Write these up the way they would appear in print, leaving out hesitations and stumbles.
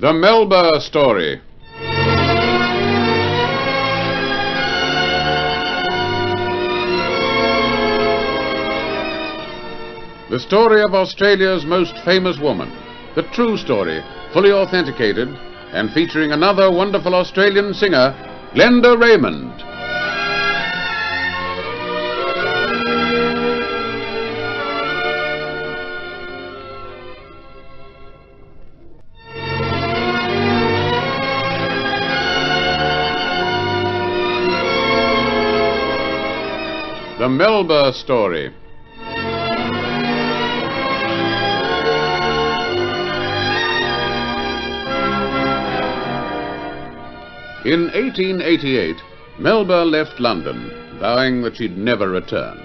The Melba Story. The story of Australia's most famous woman. The true story, fully authenticated, and featuring another wonderful Australian singer, Glenda Raymond. The Melba Story. In 1888, Melba left London, vowing that she'd never return.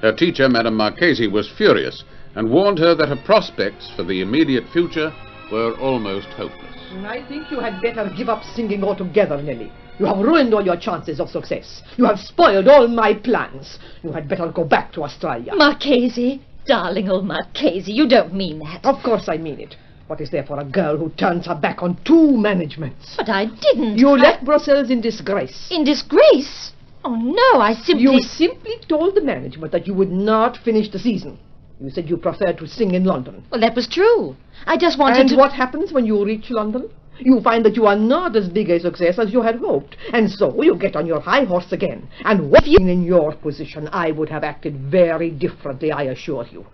Her teacher, Madame Marchesi, was furious and warned her that her prospects for the immediate future were almost hopeless. I think you had better give up singing altogether, Nellie. You have ruined all your chances of success. You have spoiled all my plans. You had better go back to Australia. Marchesi, darling old Marchesi, you don't mean that. Of course I mean it. What is there for a girl who turns her back on two managements? But I didn't. You left Brussels in disgrace. In disgrace? Oh, no, I simply... You simply told the management that you would not finish the season. You said you preferred to sing in London. Well, that was true. I just wanted to... And what happens when you reach London? You find that you are not as big a success as you had hoped. And so you get on your high horse again. And what in your position, I would have acted very differently, I assure you.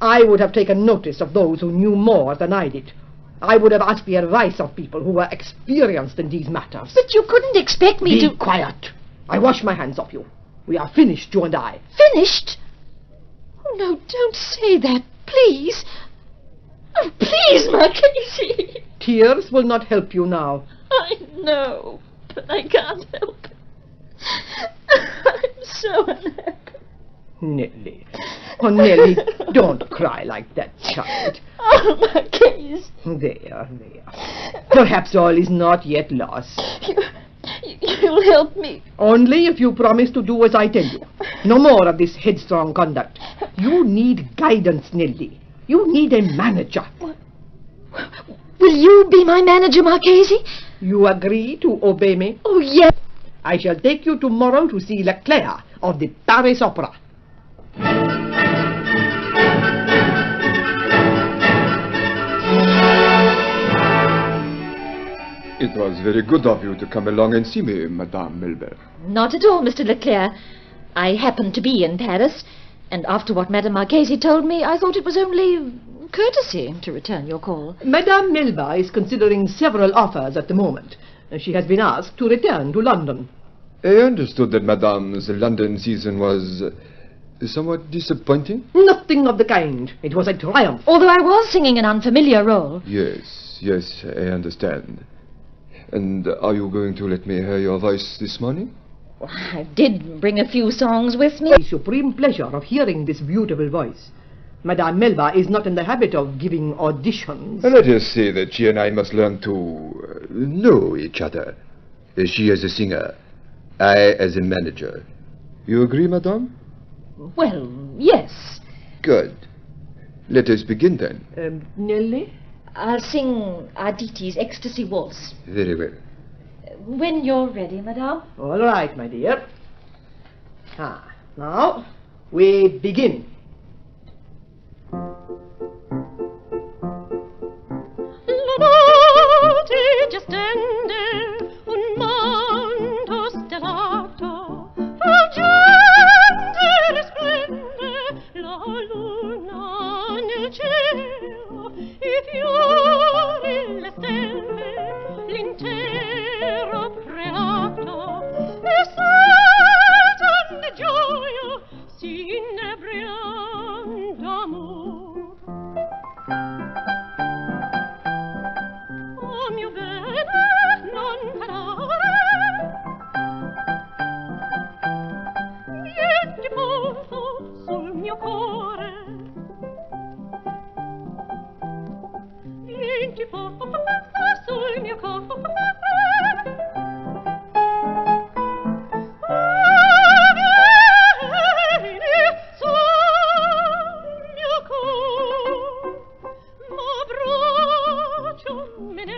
I would have taken notice of those who knew more than I did. I would have asked the advice of people who were experienced in these matters. But you couldn't expect me to... Be quiet. I wash my hands of you. We are finished, you and I. Finished? Oh, no, don't say that, please. Oh, please, Marchesi. Tears will not help you now. I know, but I can't help it. I'm so unhappy. Nellie. Oh, Nellie, don't cry like that, child. Oh, Marchesi. There, there. Perhaps all is not yet lost. You'll help me. Only if you promise to do as I tell you. No more of this headstrong conduct. You need guidance, Nellie. You need a manager. What? Will you be my manager, Marchesi? You agree to obey me? Oh, yes. I shall take you tomorrow to see Leclerc of the Paris Opera. It was very good of you to come along and see me, Madame Melba. Not at all, Mr. Leclerc. I happened to be in Paris, and after what Madame Marchesi told me, I thought it was only courtesy to return your call. Madame Melba is considering several offers at the moment. She has been asked to return to London. I understood that Madame's London season was somewhat disappointing. Nothing of the kind. It was a triumph. Although I was singing an unfamiliar role. Yes, yes, I understand. And are you going to let me hear your voice this morning? Well, I did bring a few songs with me. The supreme pleasure of hearing this beautiful voice. Madame Melba is not in the habit of giving auditions. Let us say that she and I must learn to know each other. She as a singer, I as a manager. You agree, Madame? Well, yes. Good. Let us begin then. Nellie? I'll sing Arditi's Ecstasy Waltz. Very well. When you're ready, Madame. All right, my dear. Ah, now we begin. Minute.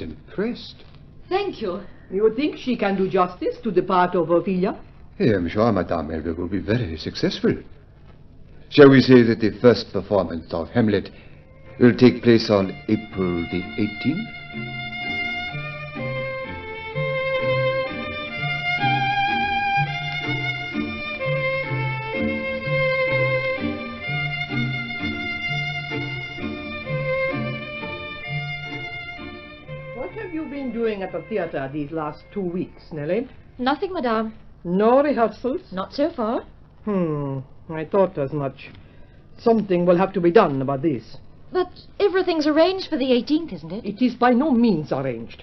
Impressed. Thank you. You think she can do justice to the part of Ophelia? Yeah, I'm sure Madame Melba will be very successful. Shall we say that the first performance of Hamlet will take place on April the 18th? Theatre these last 2 weeks, Nellie? Nothing, Madame. No rehearsals? Not so far. I thought as much. Something will have to be done about this. But everything's arranged for the 18th, isn't it? It is by no means arranged.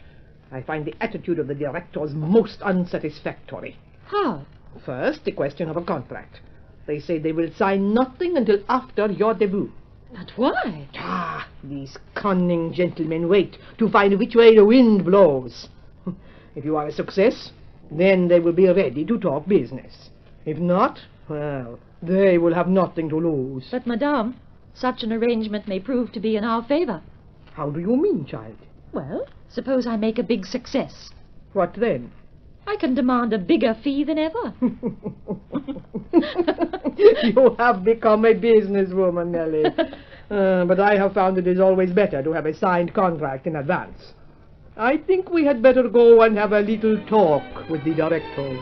I find the attitude of the directors most unsatisfactory. How? First, the question of a contract. They say they will sign nothing until after your debut. But why? Ah, these cunning gentlemen wait to find which way the wind blows. If you are a success, then they will be ready to talk business. If not, well, they will have nothing to lose. But, Madame, such an arrangement may prove to be in our favor. How do you mean, child? Well, suppose I make a big success. What then? I can demand a bigger fee than ever. You have become a businesswoman, Nellie. But I have found it is always better to have a signed contract in advance. I think we had better go and have a little talk with the directors.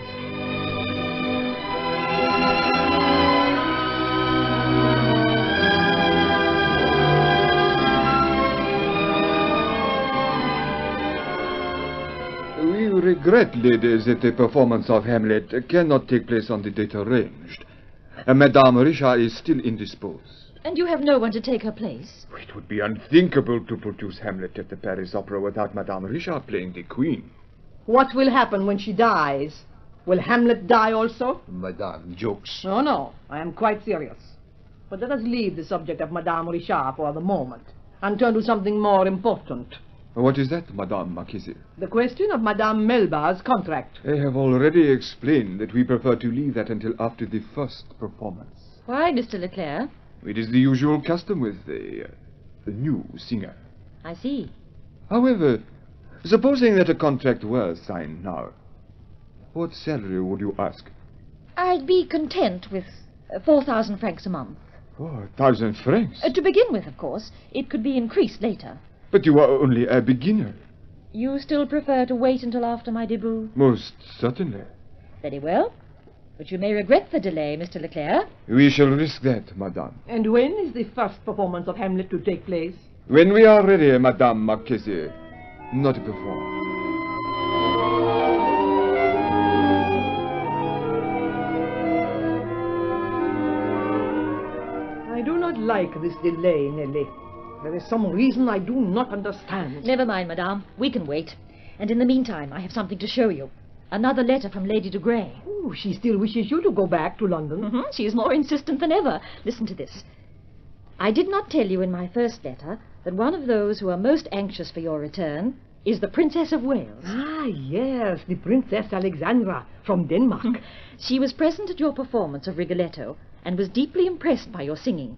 We regret, ladies, that the performance of Hamlet cannot take place on the date arranged. Madame Richard is still indisposed. And you have no one to take her place? It would be unthinkable to produce Hamlet at the Paris Opera without Madame Richard playing the Queen. What will happen when she dies? Will Hamlet die also? Madame jokes. No, no, I am quite serious. But let us leave the subject of Madame Richard for the moment and turn to something more important. What is that, Madame Marchesi? The question of Madame Melba's contract. I have already explained that we prefer to leave that until after the first performance. Why, Mr. Leclerc? It is the usual custom with a new singer. I see. However, supposing that a contract were signed now, what salary would you ask? I'd be content with 4,000 francs a month. 4,000 francs? To begin with, of course. It could be increased later. But you are only a beginner. You still prefer to wait until after my debut? Most certainly. Very well. But you may regret the delay, Mr. Leclerc. We shall risk that, Madame. And when is the first performance of Hamlet to take place? When we are ready, Madame Marchesi. Not before. I do not like this delay, Nellie. There is some reason I do not understand. Never mind, Madame. We can wait. And in the meantime, I have something to show you. Another letter from Lady de Grey. Oh, she still wishes you to go back to London. She is more insistent than ever. Listen to this. I did not tell you in my first letter that one of those who are most anxious for your return is the Princess of Wales. Ah, yes, the Princess Alexandra from Denmark. She was present at your performance of Rigoletto and was deeply impressed by your singing.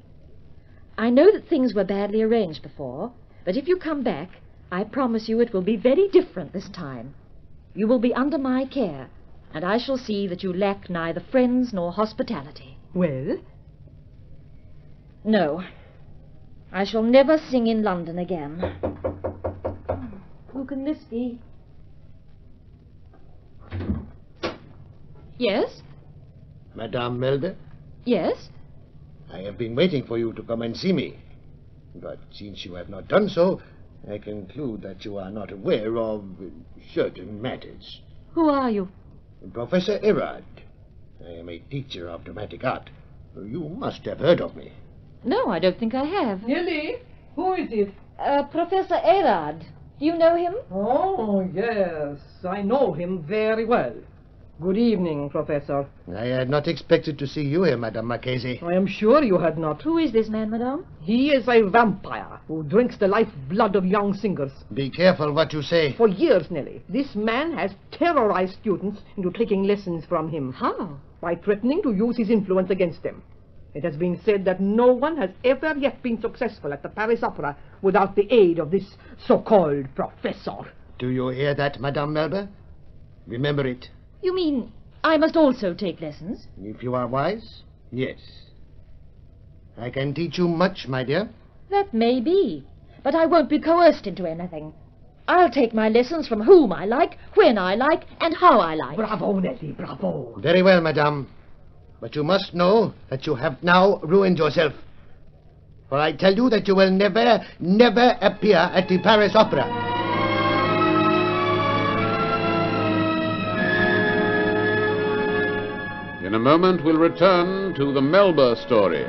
I know that things were badly arranged before, but if you come back, I promise you it will be very different this time. You will be under my care, and I shall see that you lack neither friends nor hospitality. Well? No. I shall never sing in London again. Who can this be? Yes? Madame Melba? Yes? I have been waiting for you to come and see me. But since you have not done so, I conclude that you are not aware of certain matters. Who are you? Professor Erard. I am a teacher of dramatic art. You must have heard of me. No, I don't think I have. Nellie, who is it? Professor Erard. Do you know him? Oh, yes. I know him very well. Good evening, Professor. I had not expected to see you here, Madame Marchesi. I am sure you had not. Who is this man, Madame? He is a vampire who drinks the lifeblood of young singers. Be careful what you say. For years, Nellie, this man has terrorized students into taking lessons from him. How? By threatening to use his influence against them. It has been said that no one has ever yet been successful at the Paris Opera without the aid of this so-called professor. Do you hear that, Madame Melba? Remember it. You mean I must also take lessons? If you are wise, yes. I can teach you much, my dear. That may be, but I won't be coerced into anything. I'll take my lessons from whom I like, when I like, and how I like. Bravo, Nellie, bravo. Very well, madame. But you must know that you have now ruined yourself. For I tell you that you will never, never appear at the Paris Opera. In a moment, we'll return to the Melba story.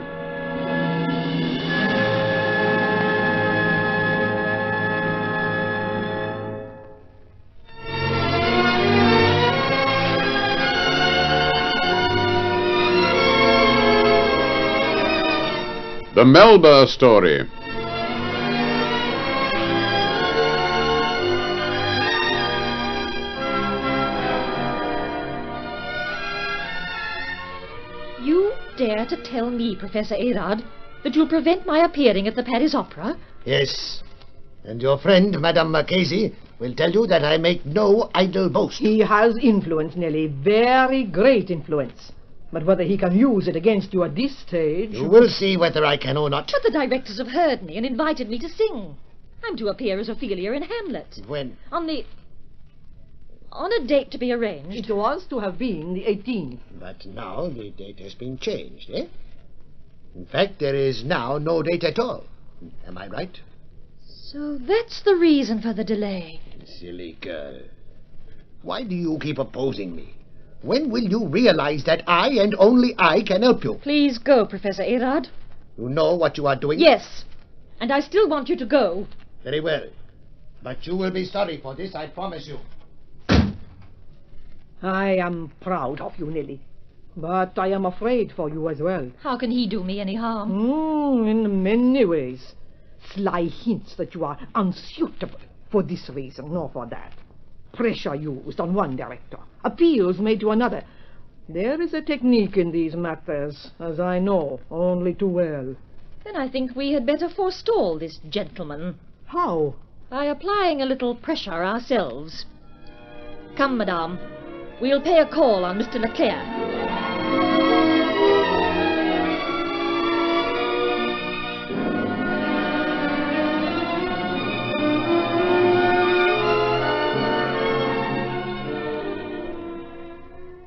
The Melba story. Dare to tell me, Professor Erard, that you'll prevent my appearing at the Paris Opera? Yes. And your friend, Madame Marchesi, will tell you that I make no idle boast. He has influence, Nellie, very great influence. But whether he can use it against you at this stage... You will see whether I can or not. But the directors have heard me and invited me to sing. I'm to appear as Ophelia in Hamlet. When? On a date to be arranged. It was to have been the 18th. But now the date has been changed, eh? In fact, there is now no date at all. Am I right? So that's the reason for the delay. Silly girl. Why do you keep opposing me? When will you realize that I and only I can help you? Please go, Professor Erard. You know what you are doing? Yes, and I still want you to go. Very well. But you will be sorry for this, I promise you. I am proud of you, Nellie, but I am afraid for you as well. How can he do me any harm? In many ways. Sly hints that you are unsuitable for this reason, nor for that. Pressure used on one director, appeals made to another. There is a technique in these matters, as I know only too well. Then I think we had better forestall this gentleman. How? By applying a little pressure ourselves. Come, madame. We'll pay a call on Mr. Leclerc.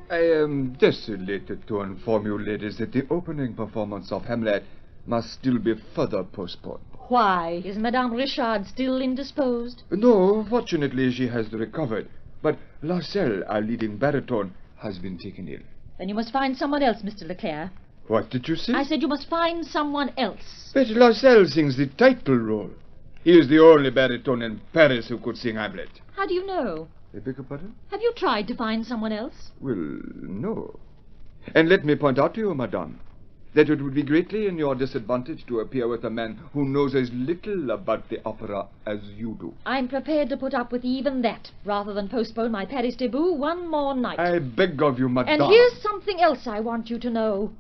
I am desolated to inform you, ladies, that the opening performance of Hamlet must still be further postponed. Why? Is Madame Richard still indisposed? No, fortunately she has recovered. But Larcel, our leading baritone, has been taken ill. Then you must find someone else, Mr. Leclerc. What did you say? I said you must find someone else. But Larcel sings the title role. He is the only baritone in Paris who could sing Hamlet. How do you know? I beg your pardon? Have you tried to find someone else? Well, no. And let me point out to you, madame, that it would be greatly in your disadvantage to appear with a man who knows as little about the opera as you do. I'm prepared to put up with even that, rather than postpone my Paris debut one more night. I beg of you, madame. And here's something else I want you to know.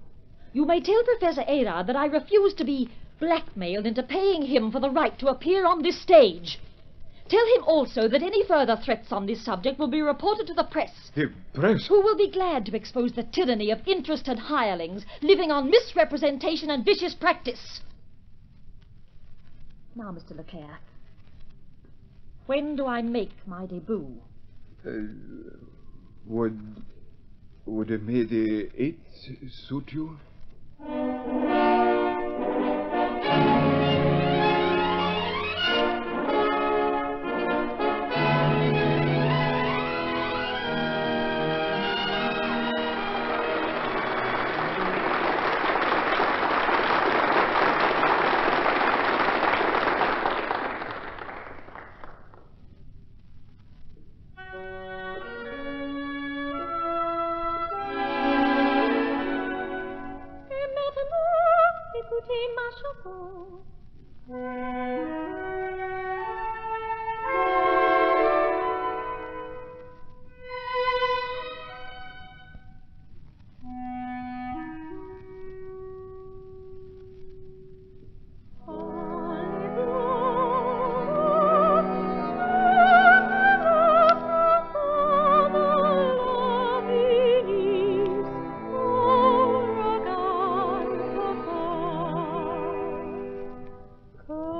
You may tell Professor Erard that I refuse to be blackmailed into paying him for the right to appear on this stage. Tell him also that any further threats on this subject will be reported to the press. The press? Who will be glad to expose the tyranny of interested hirelings living on misrepresentation and vicious practice. Now, Mr. Leclerc, when do I make my debut? Would May the 8th suit you? Oh.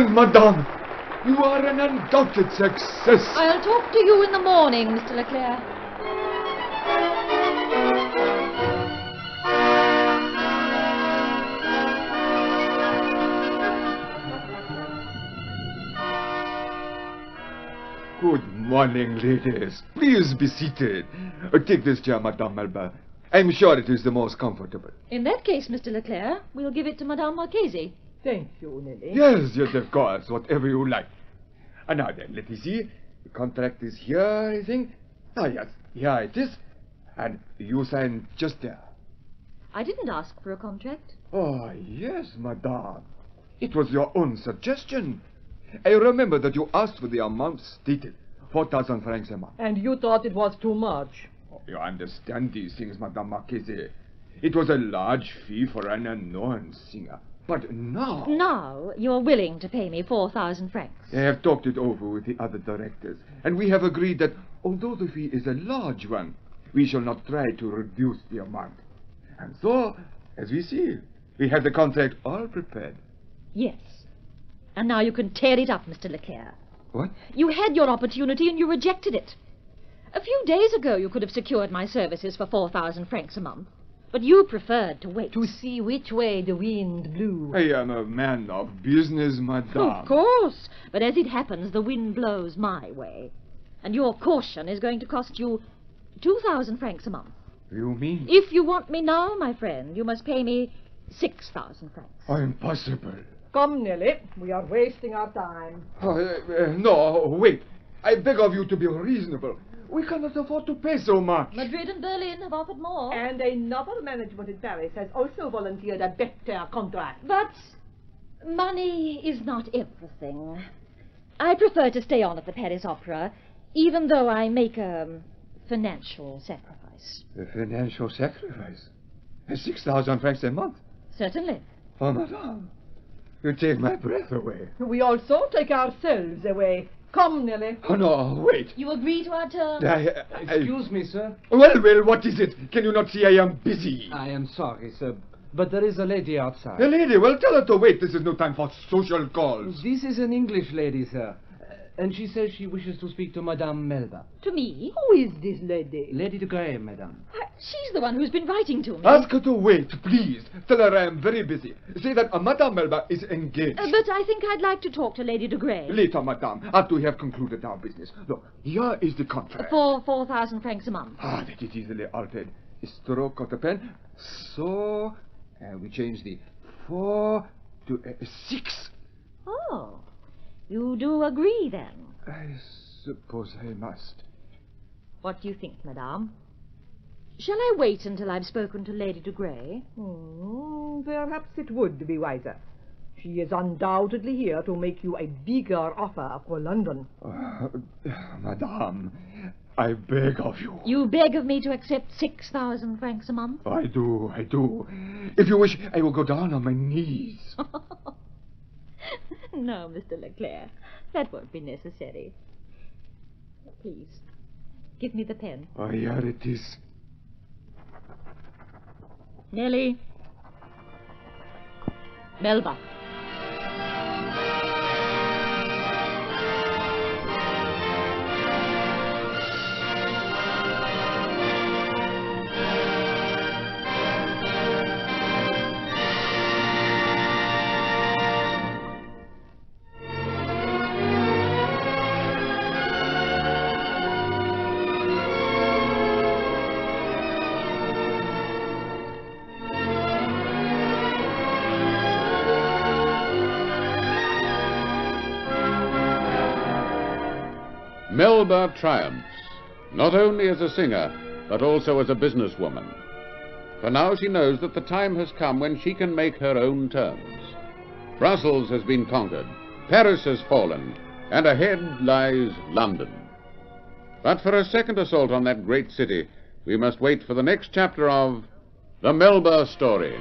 nothing, madame. You are an undoubted success. I'll talk to you in the morning, Mr. Leclerc. Good morning, ladies. Please be seated. Take this chair, Madame Melba. I'm sure it is the most comfortable. In that case, Mr. Leclerc, we'll give it to Madame Marchesi. Thank you, Nellie. Yes, yes, of course. Whatever you like. And now then, let me see. The contract is here, I think. Ah, yes. Here it is. And you sign just there. I didn't ask for a contract. Oh, yes, madame. It was your own suggestion. I remember that you asked for the amount stated. 4,000 francs a month. And you thought it was too much. Oh, you understand these things, Madame Marchesi. It was a large fee for an unknown singer. But now... Now you're willing to pay me 4,000 francs. I have talked it over with the other directors, and we have agreed that although the fee is a large one, we shall not try to reduce the amount. And so, as we see, we have the contract all prepared. Yes. And now you can tear it up, Mr. Leclerc. What? You had your opportunity and you rejected it. A few days ago you could have secured my services for 4,000 francs a month. But you preferred to wait. To see which way the wind blew. I am a man of business, madame. Of course. But as it happens, the wind blows my way. And your caution is going to cost you 2,000 francs a month. You mean? If you want me now, my friend, you must pay me 6,000 francs. Oh, impossible. Come, Nellie. We are wasting our time. No, wait. I beg of you to be reasonable. We cannot afford to pay so much. Madrid and Berlin have offered more. And another management in Paris has also volunteered a better contract. But money is not everything. I prefer to stay on at the Paris Opera, even though I make a financial sacrifice. A financial sacrifice? 6,000 francs a month? Certainly. Oh, madame, you take my breath away. We also take ourselves away. Come, Nellie. Oh, no, wait. You agree to our terms? Excuse me, sir. Well, what is it? Can you not see I am busy? I am sorry, sir, but there is a lady outside. A lady? Well, tell her to wait. This is no time for social calls. This is an English lady, sir, and she says she wishes to speak to Madame Melba. To me? Who is this lady? Lady de Grey, madame. She's the one who's been writing to me. Ask her to wait, please. Tell her I am very busy. Say that Madame Melba is engaged. But I think I'd like to talk to Lady de Grey. Later, madame, after we have concluded our business. Look, here is the contract. For 4,000 francs a month. Ah, that is easily altered. A stroke of the pen. So, we change the 4 to 6. Oh. You do agree, then? I suppose I must. What do you think, madame? Shall I wait until I've spoken to Lady de Grey? Perhaps it would be wiser. She is undoubtedly here to make you a bigger offer for London. Madame, I beg of you. You beg of me to accept 6,000 francs a month? I do, I do. If you wish, I will go down on my knees. No, Mr. Leclerc, that won't be necessary. Please, give me the pen. Oh, here it is. Nellie Melba. Melba triumphs, not only as a singer, but also as a businesswoman. For now she knows that the time has come when she can make her own terms. Brussels has been conquered, Paris has fallen, and ahead lies London. But for a second assault on that great city, we must wait for the next chapter of The Melba Story.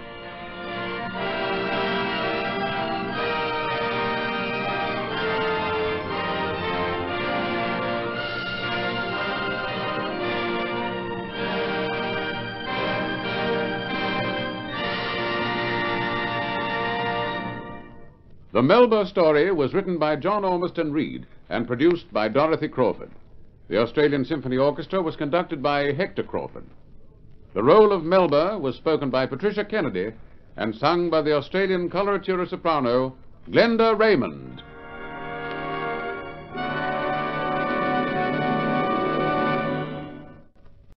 The Melba story was written by John Ormiston Reed and produced by Dorothy Crawford. The Australian Symphony Orchestra was conducted by Hector Crawford. The role of Melba was spoken by Patricia Kennedy and sung by the Australian coloratura soprano Glenda Raymond.